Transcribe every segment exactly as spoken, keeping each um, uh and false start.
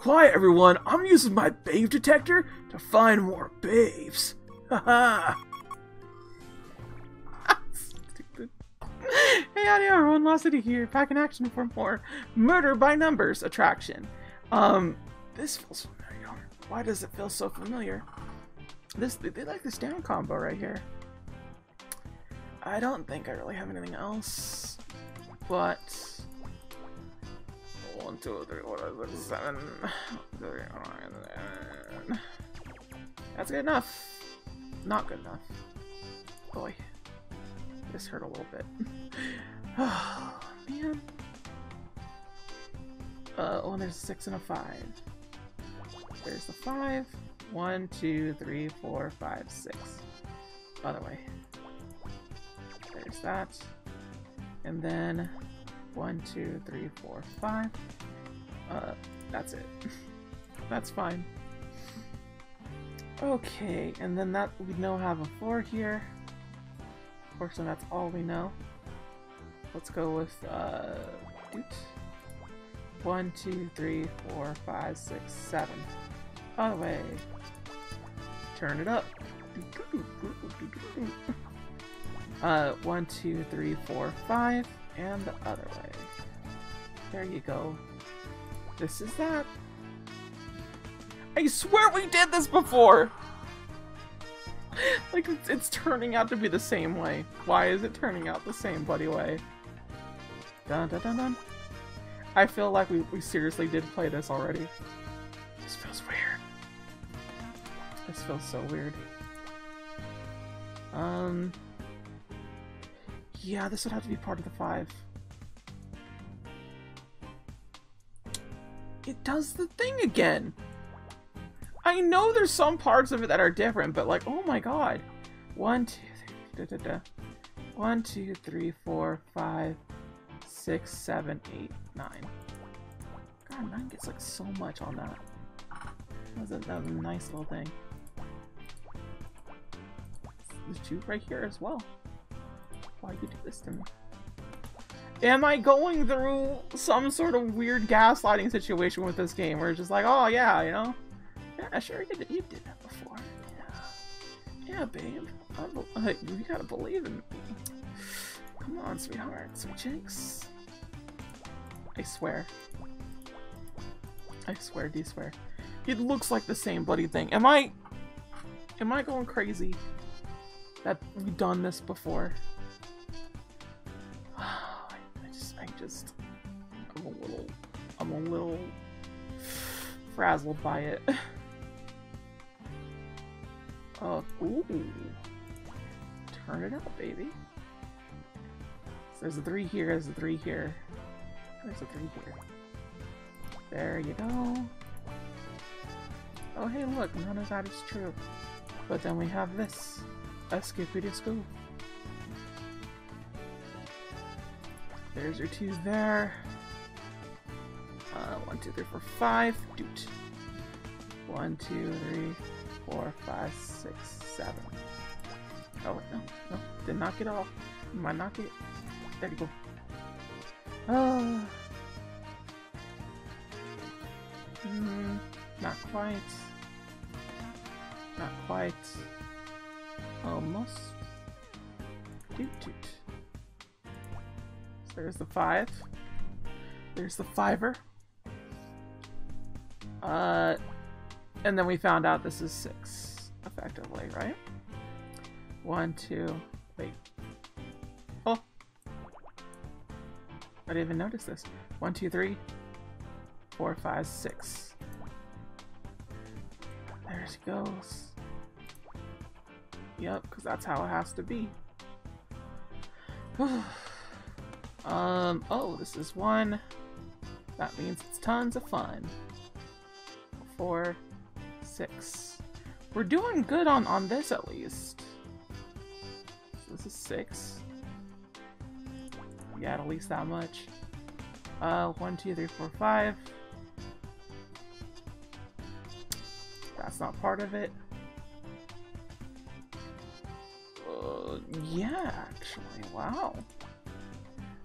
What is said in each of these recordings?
Quiet, everyone. I'm using my babe detector to find more babes. Haha. Hey, audio, everyone. LOSTLEAD eight R here, back in action for more Murder by Numbers attraction. Um, this feels familiar. Why does it feel so familiar? This they, they like this down combo right here. I don't think I really have anything else, but. One, two, three, four, five, six, seven. That's good enough. Not good enough. Boy, this hurt a little bit. Oh man. Uh, oh, and there's a six and a five. There's the five. One, two, three, four, five, six. Other way. There's that, and then. One, two, three, four, five. Uh, that's it. That's fine. Okay, and then that we know have a four here. Unfortunately, that's all we know. Let's go with uh, doot. One, two, three, four, five, six, seven. Other way. Turn it up. Uh, one, two, three, four, five. And the other way. There you go. This is that. I swear we did this before! Like, it's, it's turning out to be the same way. Why is it turning out the same bloody way? Dun dun dun dun. I feel like we, we seriously did play this already. This feels weird. This feels so weird. Um... Yeah, this would have to be part of the five. It does the thing again! I know there's some parts of it that are different, but like, oh my god. One, two, three, da, da, da. One, two, three, four, five, six, seven, eight, nine. God, nine gets like so much on that. That was a, that was a nice little thing. There's two right here as well. Why you do this to me? Am I going through some sort of weird gaslighting situation with this game where it's just like, oh yeah, you know? Yeah, sure, you did, you did that before. Yeah, yeah babe. I'm, uh, you gotta believe in me. Come on, sweetheart. Sweet chicks. I swear. I swear, do you swear? It looks like the same bloody thing. Am I... Am I going crazy that we've done this before? I just, I'm a little, I'm a little frazzled by it. Uh, ooh. Turn it up, baby. So there's a three here, there's a three here. There's a three here. There you go. Oh hey look, none of that is true. But then we have this. A skippy to school. There's your two there. Uh, one, two, three, four, five. Doot. One, two, three, four, five, six, seven. Oh, no, no. Did not get off. Might not get. There you go. Oh. Mm, not quite. Not quite. Almost. Doot, doot. There's the five. There's the fiver. Uh, and then we found out this is six, effectively, right? One, two, wait. Oh! I didn't even notice this. One, two, three, four, five, six. There she goes. Yep, because that's how it has to be. Um, oh, this is one. That means it's tons of fun. Four, six. We're doing good on, on this at least. So this is six. Yeah, at least that much. Uh, one, two, three, four, five. That's not part of it. Uh, yeah, actually, wow.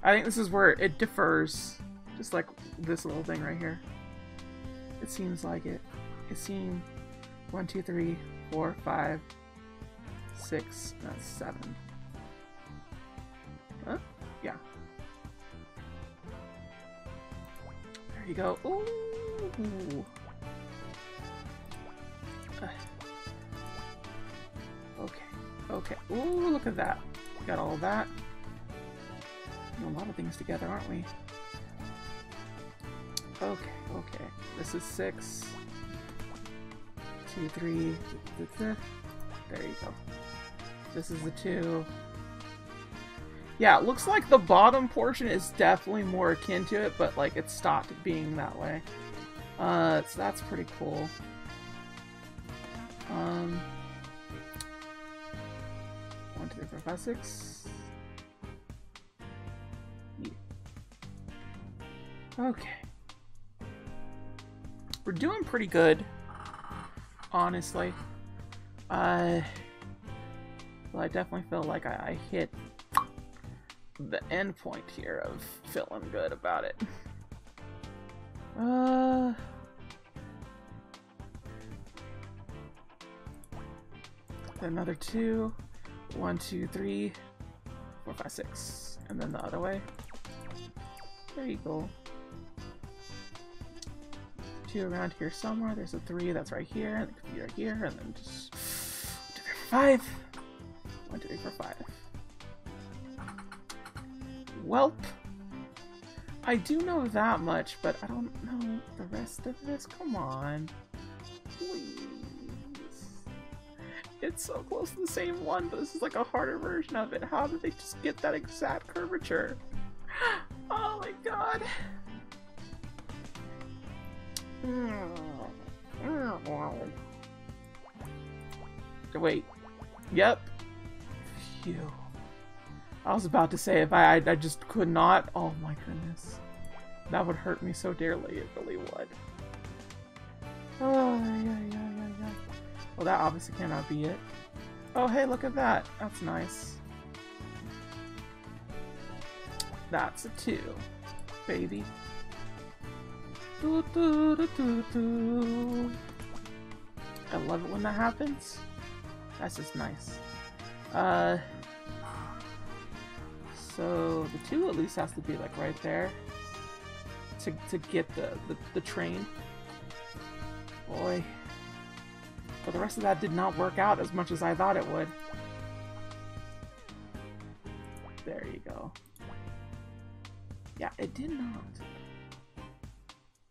I think this is where it differs, just like this little thing right here. It seems like it. It seemed one, two, three, four, five, six, uh, seven. Huh? Yeah. There you go. Ooh. Uh. Okay. Okay. Ooh, look at that. We got all that. A lot of things together, aren't we? Okay, okay. This is six. Two, three. There you go. This is the two. Yeah, it looks like the bottom portion is definitely more akin to it, but like it stopped being that way. Uh, so that's pretty cool. Um, one, two, three, four, five, six. Okay. We're doing pretty good, honestly. Uh, well, I definitely feel like I, I hit the end point here of feeling good about it. Uh, another two. One, two, three, four, five, six. And then the other way. There you go. Around here somewhere. There's a three that's right here, and it could be right here, and then just one, two, three, four, five. one, two, three, four, five. Welp. I do know that much, but I don't know the rest of this. Come on. Please. It's so close to the same one, but this is like a harder version of it. How did they just get that exact curvature? Oh my god. Wait. Yep. Phew. I was about to say, if I, I I just could not. Oh my goodness. That would hurt me so dearly. It really would. Oh, yeah, yeah, yeah, yeah. Well, that obviously cannot be it. Oh, hey, look at that. That's nice. That's a two, baby. I love it when that happens. That's just nice. Uh, so the two at least has to be like right there to to get the the, the train. Boy, but the rest of that did not work out as much as I thought it would. There you go. Yeah, it did not.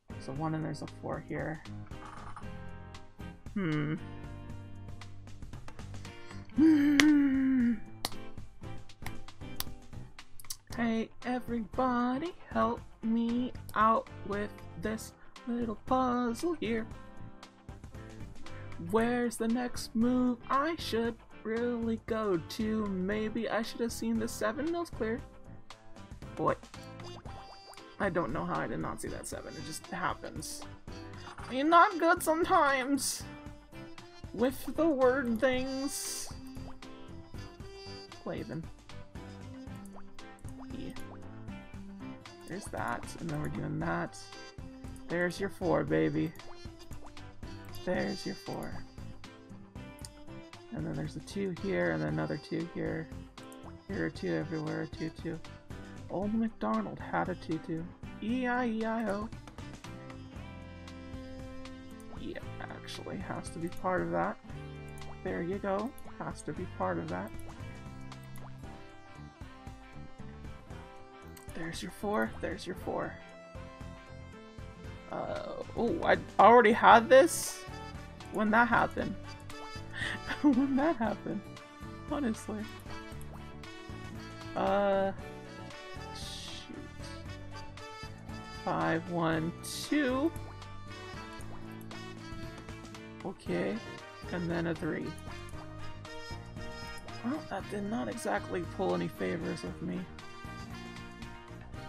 There's a one and there's a four here. Hmm. Hmm. Hey, everybody, help me out with this little puzzle here. Where's the next move I should really go to? Maybe I should have seen the seven mills clear. Boy. I don't know how I did not see that seven. It just happens. You're not good sometimes with the word things. Clavin. Yeah. There's that, and then we're doing that. There's your four, baby. There's your four. And then there's a two here, and then another two here. Here are two everywhere. A two, two. Old MacDonald had a tutu. E I E I O. Yeah, actually has to be part of that. There you go. Has to be part of that. There's your four. There's your four. Uh, oh, I already had this? When that happened. When that happened. Honestly. Uh... Five, one, two. Okay, and then a three. Well, that did not exactly pull any favors with me.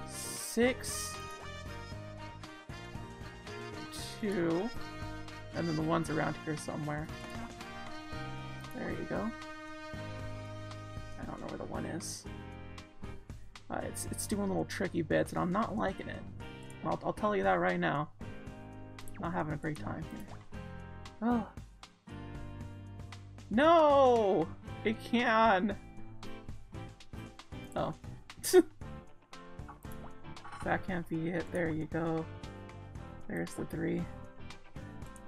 Six, two, and then the one's around here somewhere. There you go. I don't know where the one is. Uh, it's it's doing little tricky bits, and I'm not liking it. I'll, I'll tell you that right now. Not having a great time here. Oh. No! It can! Oh. That can't be it. There you go. There's the three.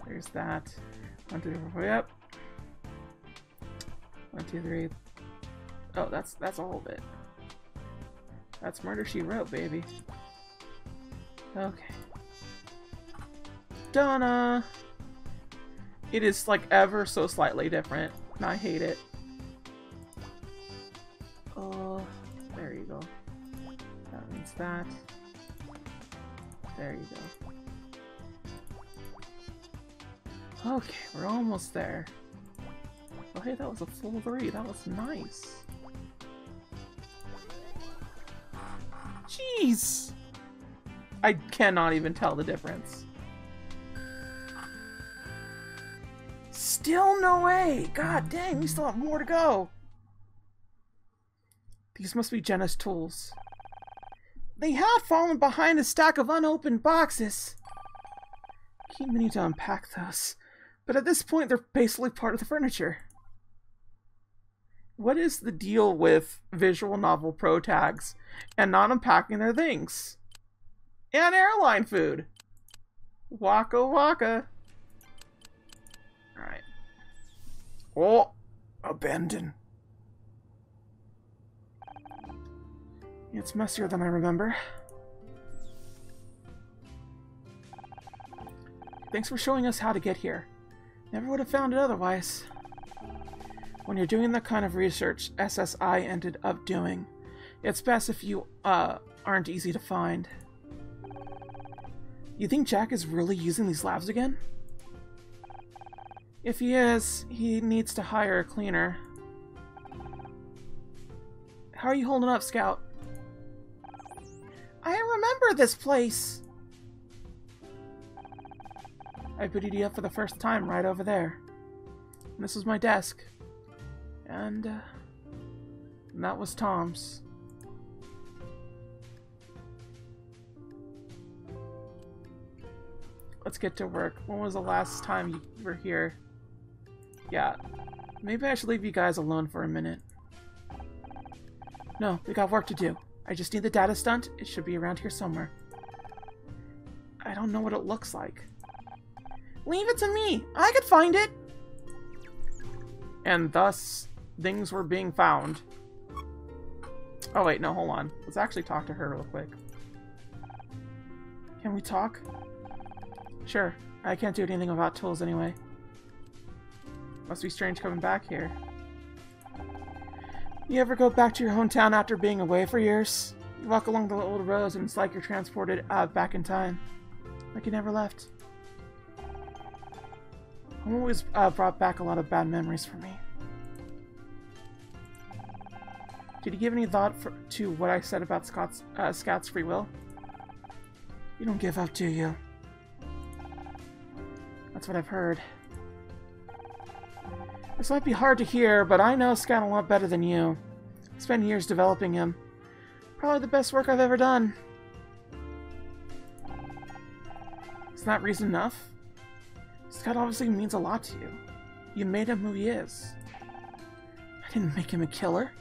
There's that. One, two, three, four, yep. One, two, three. Oh, that's that's all of it. That's Murder, She Wrote, baby. Okay. Donna! It is like ever so slightly different, and I hate it. Oh, there you go. That means that. There you go. Okay, we're almost there. Oh hey, that was a full three. That was nice. Jeez! I cannot even tell the difference. Still no way! God dang, we still have more to go! These must be Jena's tools. They had fallen behind a stack of unopened boxes. Keep meaning to unpack those, but at this point they're basically part of the furniture. What is the deal with visual novel pro tags and not unpacking their things? And airline food! Waka waka! Alright. Oh! Abandon. It's messier than I remember. Thanks for showing us how to get here. Never would have found it otherwise. When you're doing the kind of research S S I ended up doing, it's best if you uh, aren't easy to find. You think Jack is really using these labs again? If he is, he needs to hire a cleaner. How are you holding up, Scout? I remember this place! I booted you up for the first time right over there. And this was my desk. And, uh, and that was Tom's. Let's get to work. When was the last time you were here? Yeah. Maybe I should leave you guys alone for a minute. No, we got work to do. I just need the data shunt. It should be around here somewhere. I don't know what it looks like. Leave it to me! I could find it! And thus, things were being found. Oh wait, no, hold on. Let's actually talk to her real quick. Can we talk? Sure. I can't do anything about tools anyway. Must be strange coming back here. You ever go back to your hometown after being away for years? You walk along the old roads and it's like you're transported uh, back in time. Like you never left. Home always uh, brought back a lot of bad memories for me. Did you give any thought for, to what I said about Scott's, uh, Scout's free will? You don't give up, do you? That's what I've heard. This might be hard to hear, but I know Scout a lot better than you. I spent years developing him. Probably the best work I've ever done. Is that reason enough? Scout obviously means a lot to you. You made him who he is. I didn't make him a killer.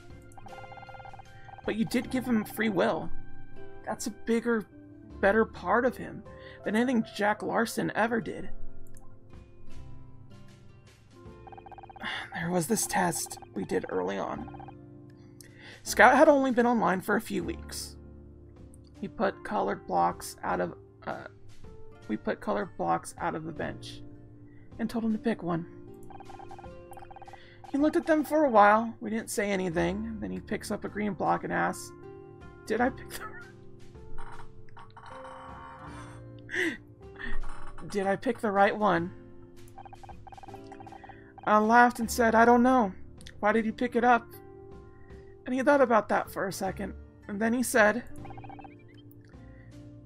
But you did give him free will. That's a bigger, better part of him than anything Jack Larson ever did. There was this test we did early on. Scout had only been online for a few weeks. He put colored blocks out of uh, we put colored blocks out of the bench and told him to pick one. He looked at them for a while. We didn't say anything. Then he picks up a green block and asks, "Did I pick the Did I pick the right one?" I laughed and said, "I don't know. Why did you pick it up?" And he thought about that for a second. And then he said,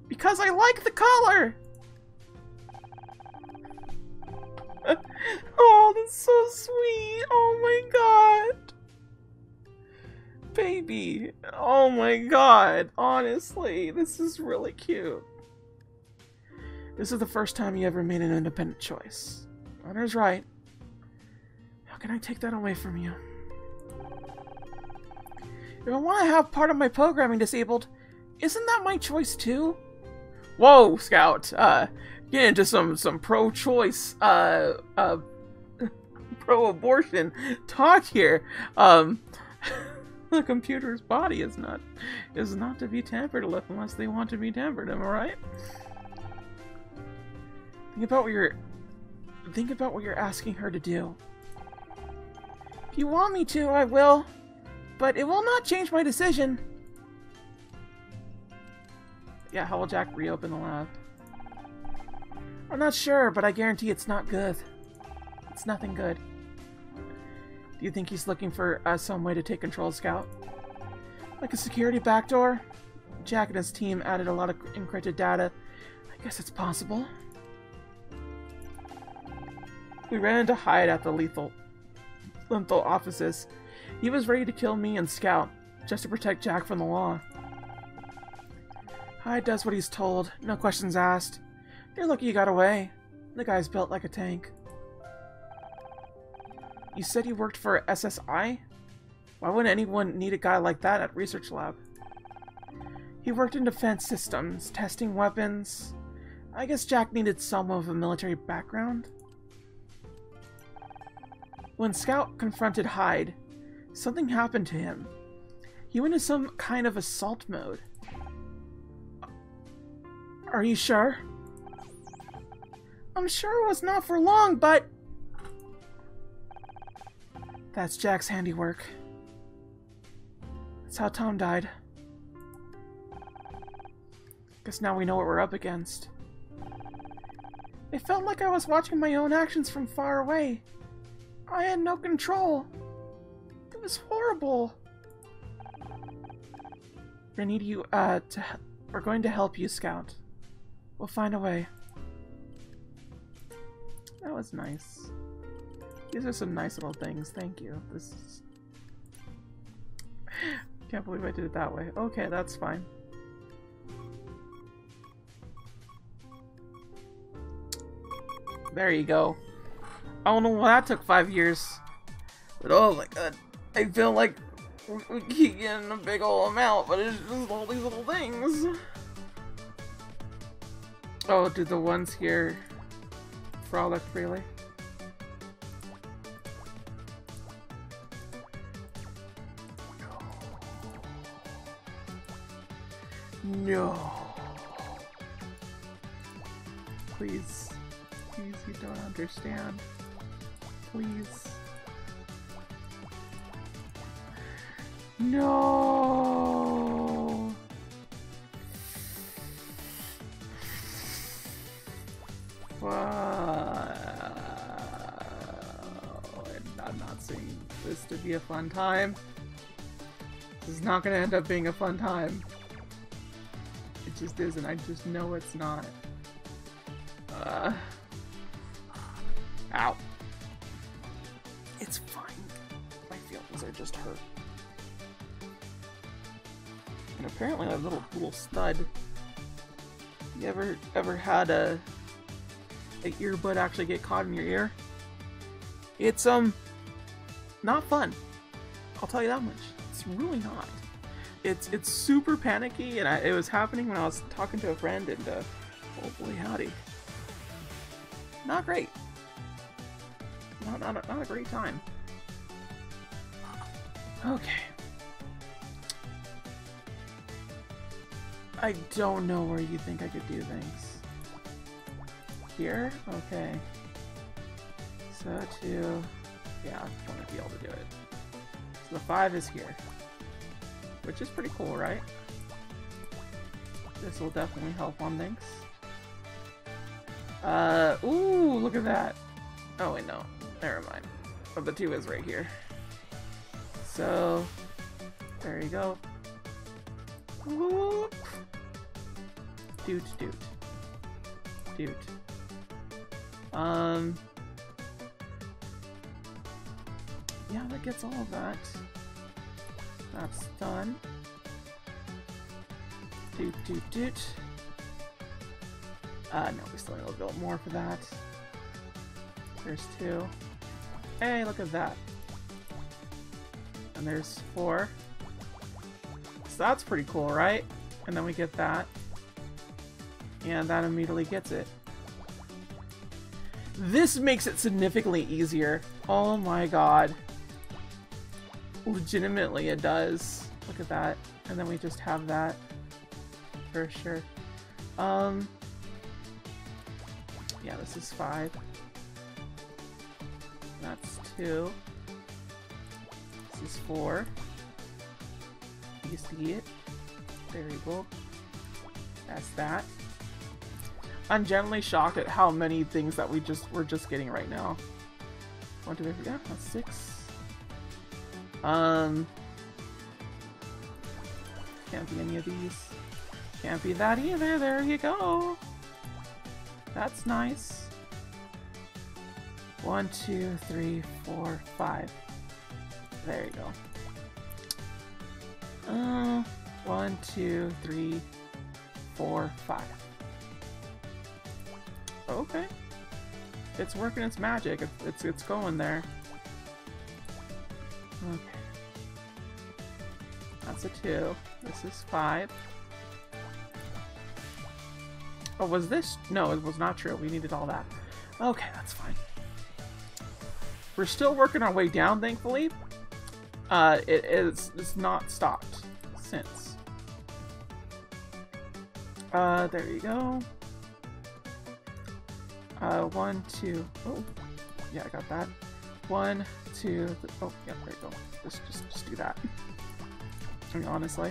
"Because I like the color!" Oh, that's so sweet! Oh my god! Baby! Oh my god! Honestly, this is really cute. This is the first time you ever made an independent choice. Honor's right. How can I take that away from you? If I want to have part of my programming disabled, isn't that my choice too? Whoa, Scout! Uh, get into some some pro-choice, uh, uh, pro-abortion talk here. Um, the computer's body is not is not to be tampered with unless they want to be tampered. Am I right? Think about what you're think about what you're asking her to do. If you want me to, I will, but it will not change my decision. Yeah, how will Jack reopen the lab? I'm not sure, but I guarantee it's not good. It's nothing good. Do you think he's looking for uh, some way to take control of Scout? Like a security backdoor? Jack and his team added a lot of encrypted data. I guess it's possible. We ran into Hyde at the lethal, lethal offices. He was ready to kill me and Scout, just to protect Jack from the law. Hyde does what he's told, no questions asked. You're lucky you got away. The guy's built like a tank. You said you worked for S S I? Why wouldn't anyone need a guy like that at research lab? He worked in defense systems, testing weapons. I guess Jack needed some of a military background. When Scout confronted Hyde, something happened to him. He went into some kind of assault mode. Are you sure? I'm sure it was not for long, but... That's Jack's handiwork. That's how Tom died. Guess now we know what we're up against. It felt like I was watching my own actions from far away. I had no control. It was horrible. I need you, uh, to... We're going to help you, Scout. We'll find a way. That was nice. These are some nice little things. Thank you. This is... Can't believe I did it that way. Okay, that's fine. There you go. I don't know why that took five years. But oh my god. I feel like we keep getting a big old amount, but it's just all these little things. Oh, do the ones here frolic freely? No. No. Please. Please, you don't understand. Please. No. Wow. I'm not seeing this to be a fun time. This is not going to end up being a fun time. It just isn't. I just know it's not. Uh. Ow. It's fine. My feelings are just hurt. And apparently that little little stud. You ever ever had a a earbud actually get caught in your ear? It's um not fun. I'll tell you that much. It's really not. It's it's super panicky, and I, it was happening when I was talking to a friend, and uh, oh boy howdy, not great. Not not a, not a great time. Okay. I don't know where you think I could do things. Here? Okay. So two... Yeah, I want to be able to do it. So the five is here. Which is pretty cool, right? This will definitely help on things. Uh, ooh, look at that. Oh, wait, no. Never mind. But the two is right here. So, there you go. Whoop! Dude, dude. Dude. Um. Yeah, that gets all of that. That's done. Dude, dude, dude. Uh, no, we still need a little bit more for that. There's two. Hey, look at that. And there's four. So that's pretty cool, right? And then we get that. And that immediately gets it. This makes it significantly easier. Oh my god. Legitimately, it does. Look at that. And then we just have that. For sure. Um, yeah, this is five. That's two. This is four. You see it? Very cool. That's that. I'm generally shocked at how many things that we just we're just getting right now. One, two, three, yeah, that's six. Um, can't be any of these. Can't be that either. There you go. That's nice. One, two, three, four, five. There you go. Uh, one, two, three, four, five. Okay. It's working its magic. It's, it's, it's going there. Okay. That's a two. This is five. Oh, was this? No, it was not true. We needed all that. Okay, that's fine. We're still working our way down, thankfully. Uh, it is it's not stopped since. Uh, there you go. Uh, one, two, oh, yeah, I got that. One, two, th oh, yeah, there you go. Just, just, just do that. I mean, honestly.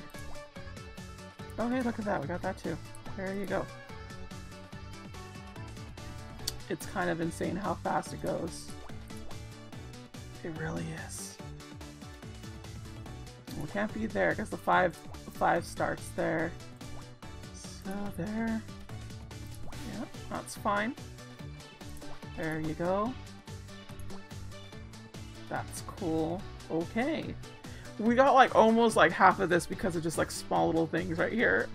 Oh, hey, look at that. We got that too. There you go. It's kind of insane how fast it goes. It really is. We can't be there because the five, the five starts there. So there. Yeah, that's fine. There you go. That's cool. Okay. We got like almost like half of this because of just like small little things right here.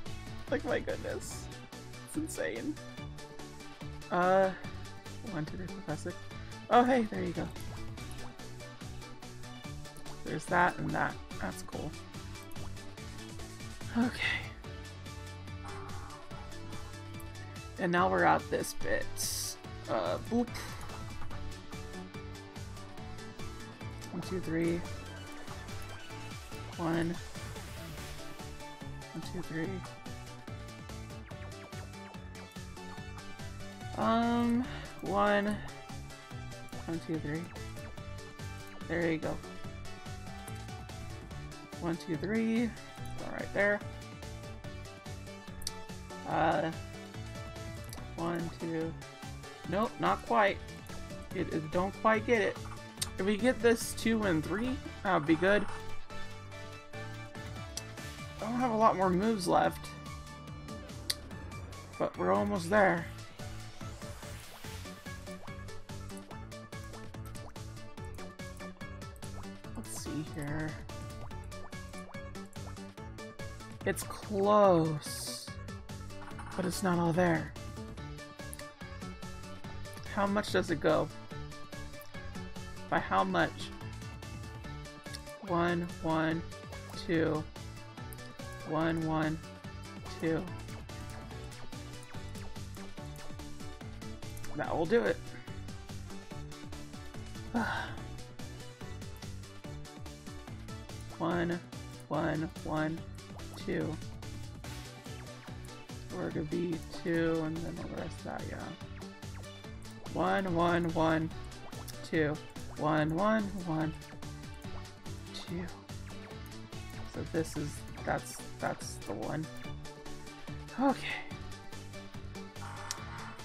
Like, my goodness. It's insane. Uh, one, two, three, four, five, six. Oh, hey, there you go. There's that and that. That's cool. Okay. And now we're at this bit. Uh, boop. One, two, three. One. One, two, three. Um, one. One, two, three. There you go. One, two, three. All right there. Uh, one, two. Nope, not quite. It, it don't quite get it. If we get this two and three, that would be good. I don't have a lot more moves left, but we're almost there. Let's see here. It's close, but it's not all there. How much does it go? By how much? One, one, two. One, one, two. That will do it. One, one, one. Two. We're gonna be two, and then the rest of that, yeah. One, one, one, two. One, one, one, two. So this is that's that's the one. Okay.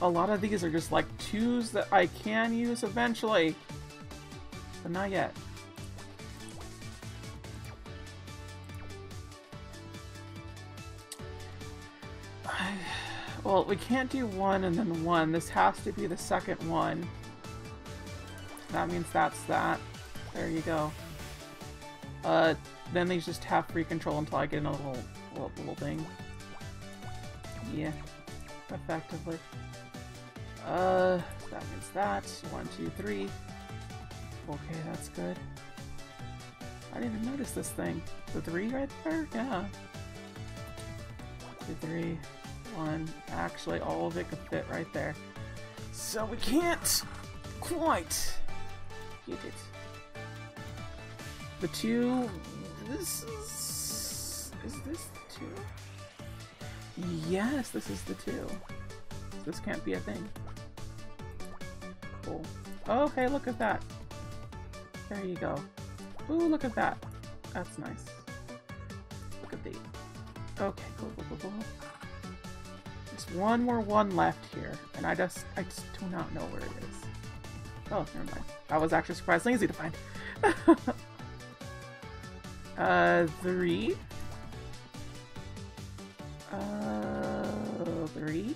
A lot of these are just like twos that I can use eventually, but not yet. Well, we can't do one and then one. This has to be the second one. That means that's that. There you go. Uh, then they just have free control until I get another little, little, little thing. Yeah. effectively. Uh, that means that. One, two, three. Okay, that's good. I didn't even notice this thing. The three right there? Yeah. Two, three, one. Actually, all of it could fit right there. So we can't quite get it. The two. This is. Is this the two? Yes, this is the two. This can't be a thing. Cool. Okay, look at that. There you go. Ooh, look at that. That's nice. Look at the. Okay, cool, cool, cool, cool. There's one more one left here, and I just, I just do not know where it is. Oh, never mind. That was actually surprisingly easy to find. uh, three. Uh, three.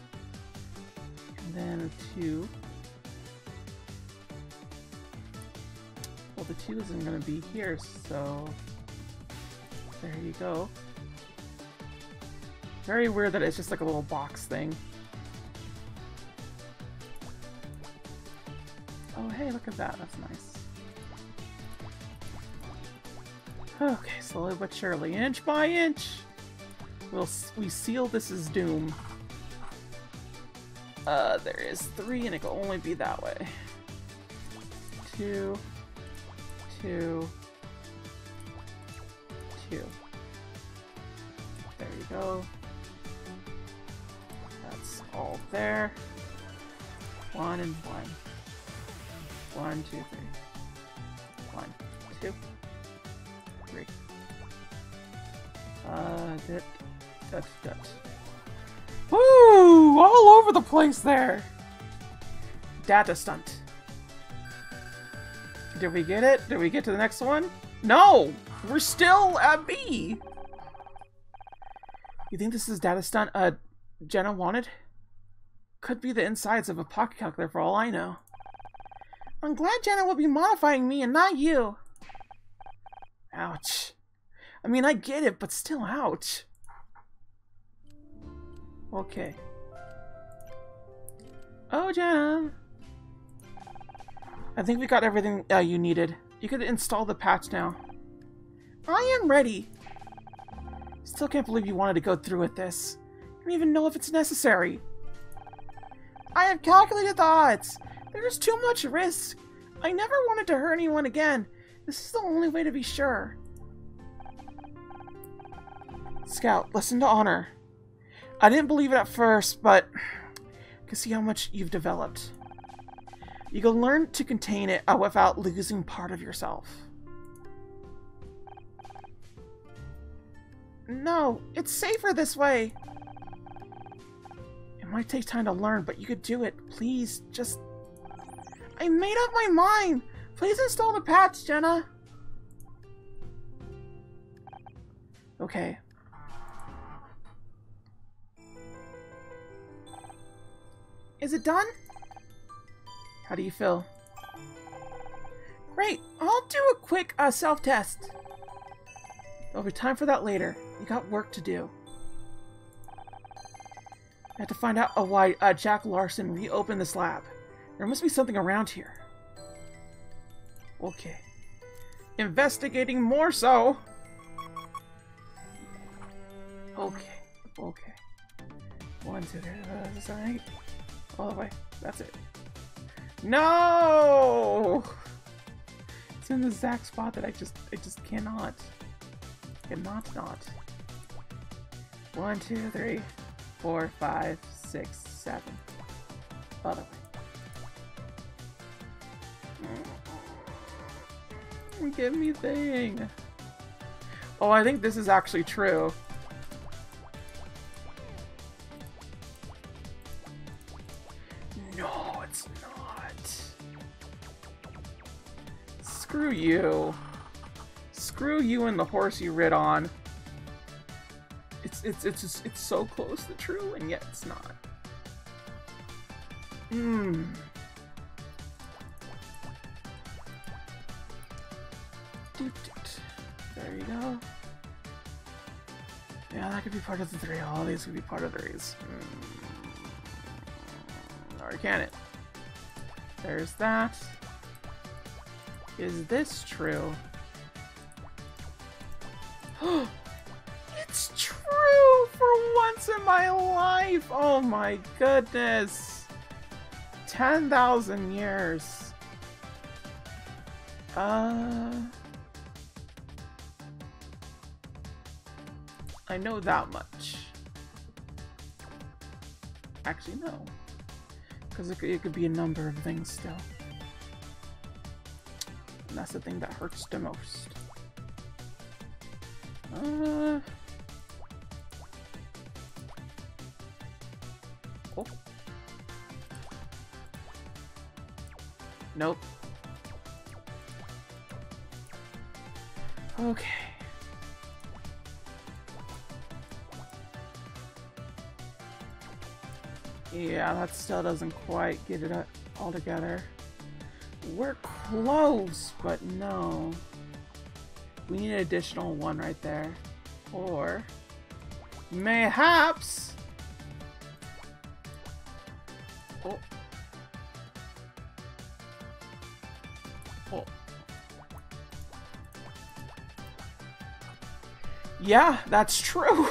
And then two. The two isn't going to be here, so there you go. Very weird that it's just like a little box thing. Oh, hey, look at that. That's nice. Okay, slowly but surely, inch by inch, we'll we seal this as doom. Uh, there is three, and it can only be that way. Two. Two, two. There you go. That's all there. One and one. One, two, three. One, two, three. Uh, that, that, that. Woo! All over the place there. Data Shunt. Did we get it? Did we get to the next one? No! We're still at B! You think this is data stunt uh, Jena wanted? Could be the insides of a pocket calculator for all I know. I'm glad Jena will be modifying me and not you! Ouch. I mean, I get it, but still ouch. Okay. Oh, Jena! I think we got everything uh, you needed. You could install the patch now. I am ready! Still can't believe you wanted to go through with this. I don't even know if it's necessary. I have calculated the odds. There is too much risk. I never wanted to hurt anyone again. This is the only way to be sure. Scout, listen to Honor. I didn't believe it at first, but I can see how much you've developed. You can learn to contain it without losing part of yourself. No, it's safer this way. It might take time to learn, but you could do it. Please, just... I made up my mind! Please install the patch, Jena! Okay. Is it done? How do you feel? Great! I'll do a quick uh, self-test. There'll be time for that later. You got work to do. I have to find out uh, why uh, Jack Larson reopened this lab. There must be something around here. Okay. Investigating more so! Okay. Okay. One, two, three, that's all right. All the way. That's it. No! It's in the exact spot that I just, I just cannot. Cannot not. One, two, three, four, five, six, seven. Other way. Give me thing. Oh, I think this is actually true. Screw you. Screw you and the horse you rid on. It's it's it's just, it's so close to true and yet it's not. Mmm. There you go. Yeah, that could be part of the three. All these could be part of threes. Mm. Or can it? There's that. Is this true? It's true for once in my life! Oh my goodness! ten thousand years. Uh... I know that much. Actually, no. Because it, it could be a number of things still. And that's the thing that hurts the most. Uh... Oh. Nope. Okay. Yeah, that still doesn't quite get it all together. We're close, but no. We need an additional one right there. Or, mayhaps! Oh. Oh. Yeah, that's true!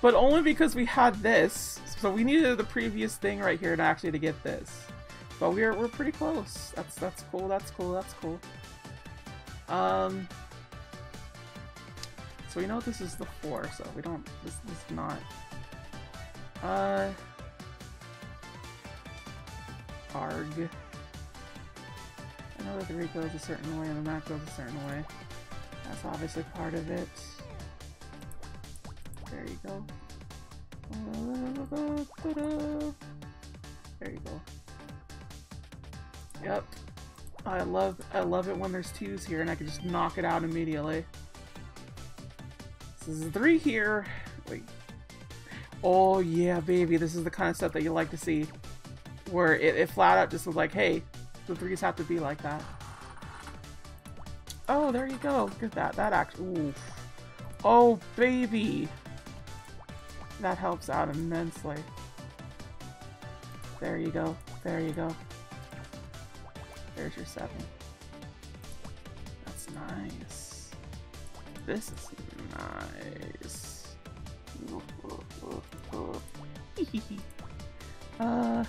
But only because we had this. So we needed the previous thing right here to actually to get this. But we're we're pretty close. That's that's cool, that's cool, that's cool. Um So we know this is the four, so we don't this this is not. Uh Arg. I know the three goes a certain way and the map goes a certain way. That's obviously part of it. There you go. There you go. Yep. I love I love it when there's twos here and I can just knock it out immediately. This is a three here. Wait. Oh yeah, baby. This is the kind of stuff that you like to see. Where it, it flat out just was like, hey, the threes have to be like that. Oh, there you go. Look at that. That actually... Ooh. Oh, baby. That helps out immensely. There you go. There you go. There's your seven. That's nice. This is nice. uh,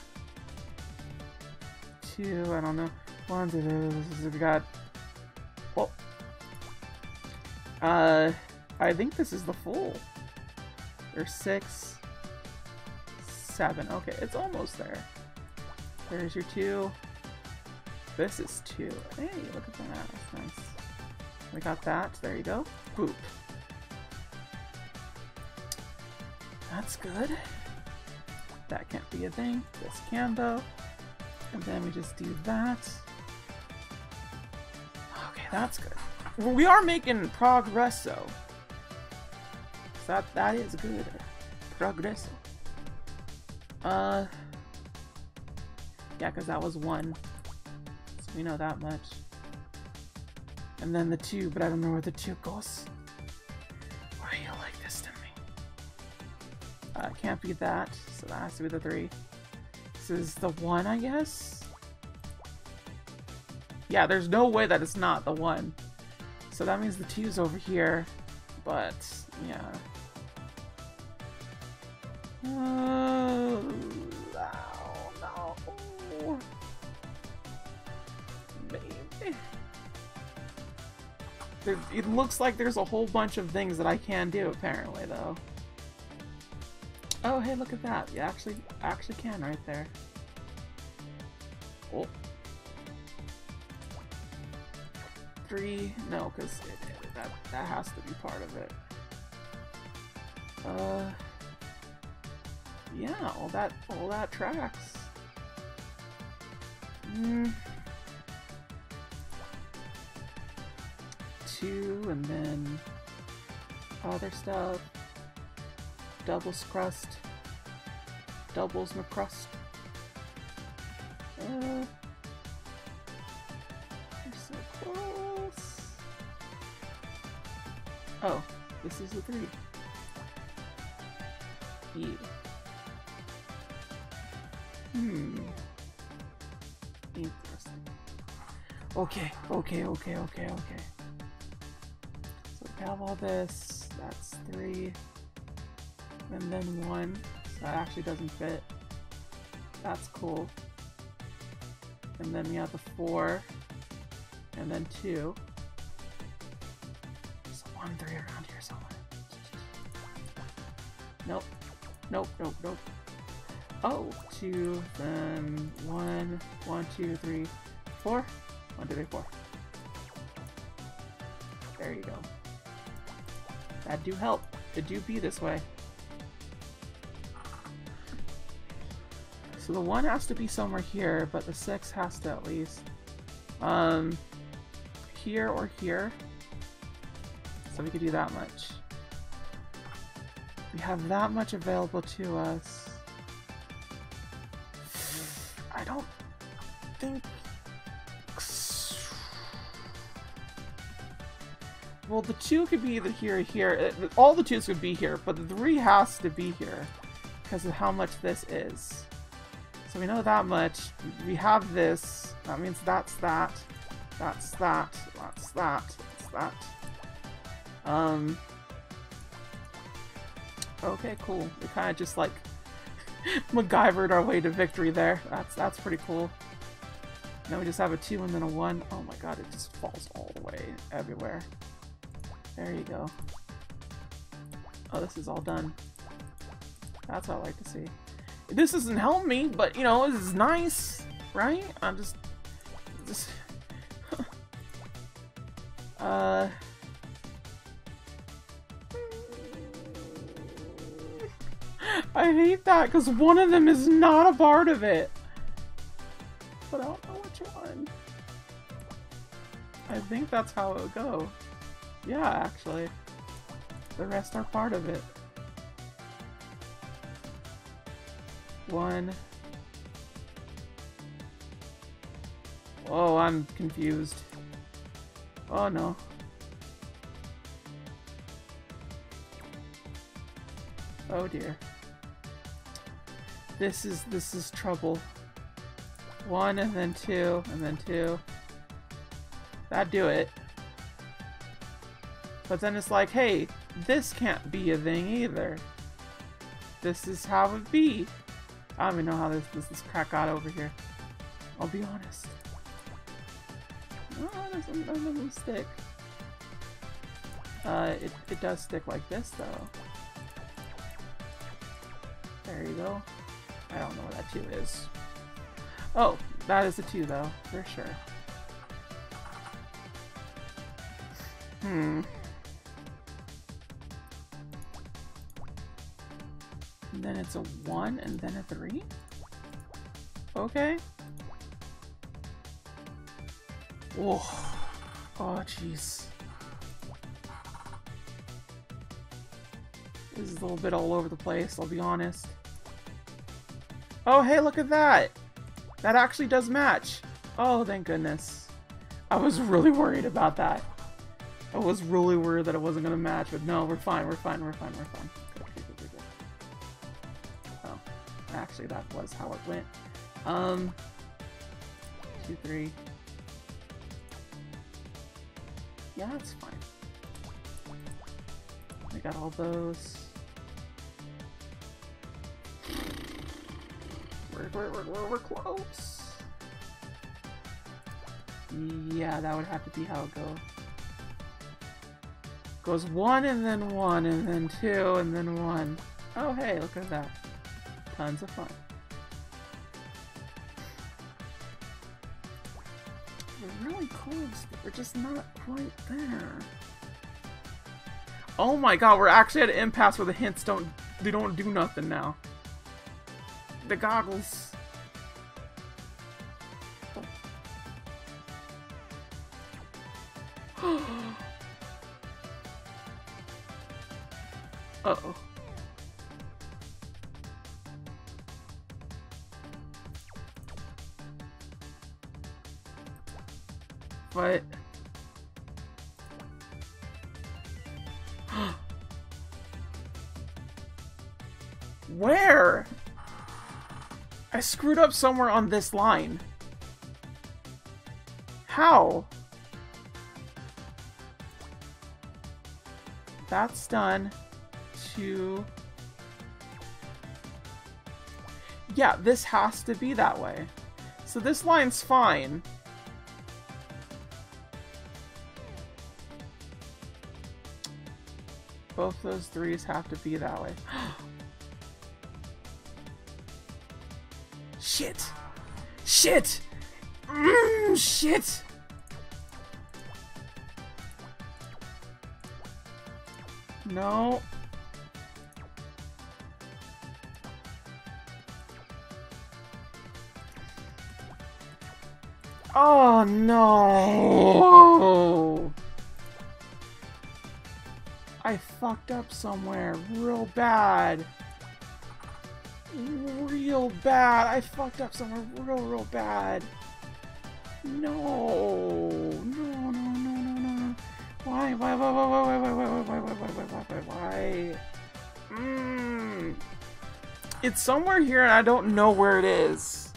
two, I don't know. One, two, three, we got... Oh. Uh, I think this is the full. There's six, seven. Okay, it's almost there. There's your two. This is two. Hey, look at that. That's nice. We got that. There you go. Boop. That's good. That can't be a thing. This can though. And then we just do that. Okay, that's good. Well, we are making progress though. That, that is good. Progreso. Uh, yeah, because that was one. So we know that much. And then the two, but I don't know where the two goes. Why do you like this to me? Uh, can't be that, so that has to be the three. This is the one, I guess? Yeah, there's no way that it's not the one. So that means the two's over here, but yeah. Uh, oh, no. Maybe. There, it looks like there's a whole bunch of things that I can do, apparently, though. Oh, hey, look at that. You actually, actually can right there. Oh. Three. No, because that, that has to be part of it. Uh... Yeah, all that, all that tracks. Mm. Two, and then other stuff. Doubles crust. Doubles McCrust. Uh, you're so close. Oh, this is the three. Yeah. Hmm. Interesting. Okay, okay, okay, okay, okay. So we have all this. That's three. And then one. So that actually doesn't fit. That's cool. And then we have the four. And then two. There's a one, three around here somewhere. Nope. Nope, nope, nope. Oh, two, then one, one, two, three, four. One, two, three, four. There you go. That do help. It do be this way. So the one has to be somewhere here, but the six has to at least um here or here. So we could do that much. We have that much available to us. I don't think well the two could be either here or here. All the twos would be here, but the three has to be here because of how much this is. So we know that much. We have this. That means that's that. That's that. That's that. That's that. Um Okay, cool. We kind of just like MacGyvered our way to victory there. That's that's pretty cool. Now we just have a two and then a one. Oh my god, it just falls all the way everywhere. There you go. Oh, this is all done. That's what I like to see. This doesn't help me, but you know, this is nice, right? I'm just, just uh. I hate that because one of them is not a part of it. But I don't know which one. I think that's how it would go. Yeah, actually. The rest are part of it. One. Oh, I'm confused. Oh no. Oh dear. This is this is trouble. One and then two and then two. That'd do it. But then it's like, hey, this can't be a thing either. This is how it be. I don't even know how this, this, this crack got over here. I'll be honest. No, oh, that doesn't stick. Uh, it, it does stick like this, though. There you go. I don't know what that two is. Oh, that is a two, though, for sure. Hmm. And then it's a one and then a three? Okay. Oh. Oh, jeez. This is a little bit all over the place, I'll be honest. Oh, hey, look at that! That actually does match! Oh, thank goodness. I was really worried about that. I was really worried that it wasn't gonna match, but no, we're fine, we're fine, we're fine, we're fine. Actually, that was how it went. Um, two, three. Yeah, that's fine. I got all those. We're, we're, we're, we're, we're close. Yeah, that would have to be how it goes. Goes one and then one and then two and then one. Oh, hey, look at that. Tons of fun. We're really close, but we're just not quite there. Oh my god, we're actually at an impasse where the hints don't, they don't do nothing now. The goggles. Oh. Uh-oh. But where? I I screwed up somewhere on this line. How? That's done to... Yeah, this has to be that way. So this line's fine. Both those threes have to be that way. Shit! Shit! Mm, shit! No. Oh no! I fucked up somewhere real bad. Real bad. I fucked up somewhere real, real bad. No. No, no, no, no, no. Why, why, why, why, why, why, why, why, why, why, why, why, why, why? Mmm. It's somewhere here and I don't know where it is.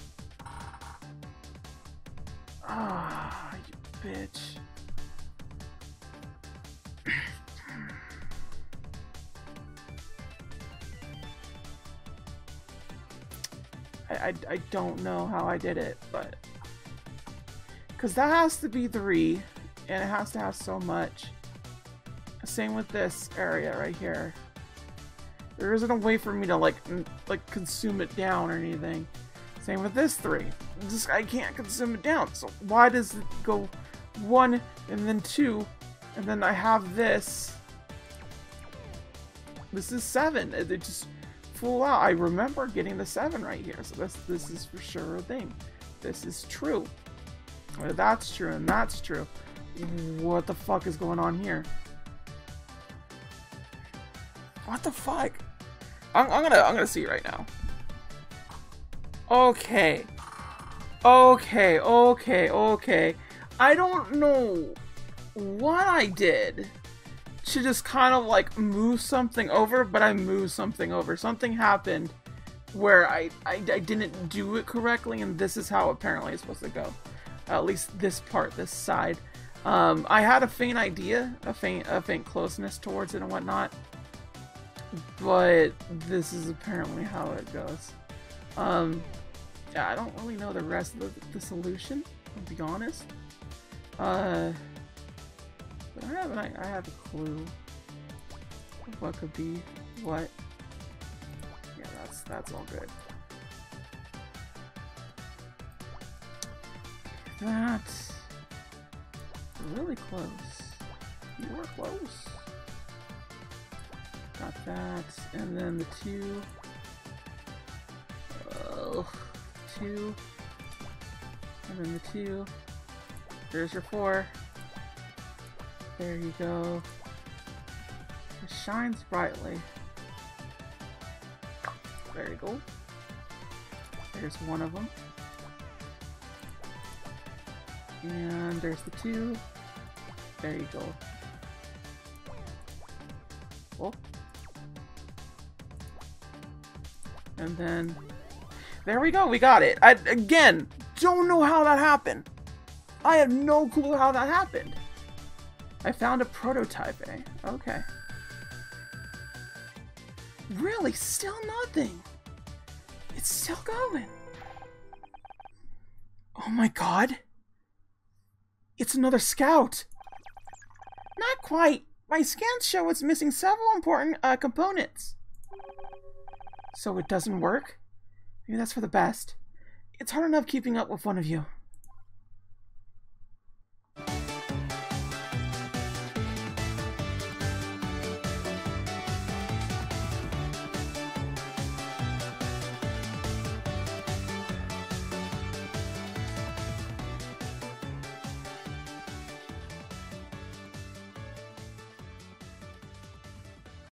Ah, you bitch. I, I don't know how I did it, but... Because that has to be three, and it has to have so much. Same with this area right here. There isn't a way for me to, like, like consume it down or anything. Same with this three. Just, I can't consume it down, so why does it go one, and then two, and then I have this? This is seven. It just... Full out. I remember getting the seven right here, so this this is for sure a thing. This is true. Well, that's true, and that's true. What the fuck is going on here? What the fuck? I'm, I'm gonna I'm gonna see right now. Okay, okay, okay, okay. I don't know what I did to just kind of like move something over, but I moved something over. Something happened where I, I, I didn't do it correctly, and this is how apparently it's supposed to go. Uh, at least this part, this side. Um, I had a faint idea, a faint, a faint closeness towards it and whatnot, but this is apparently how it goes. Um, yeah, I don't really know the rest of the, the solution, to be honest. Uh... But I have, I have a clue what could be what. Yeah, that's that's all good. That's really close. You were close. Got that, and then the two. Oh, two, and then the two. There's your four. There you go. It shines brightly. There you go. There's one of them. And there's the two. There you go. Oh. And then... There we go, we got it! I, again, don't know how that happened! I have no clue how that happened! I found a prototype, eh? Okay. Really? Still nothing! It's still going! Oh my god! It's another scout! Not quite! My scans show it's missing several important uh, components. So it doesn't work? Maybe that's for the best. It's hard enough keeping up with one of you.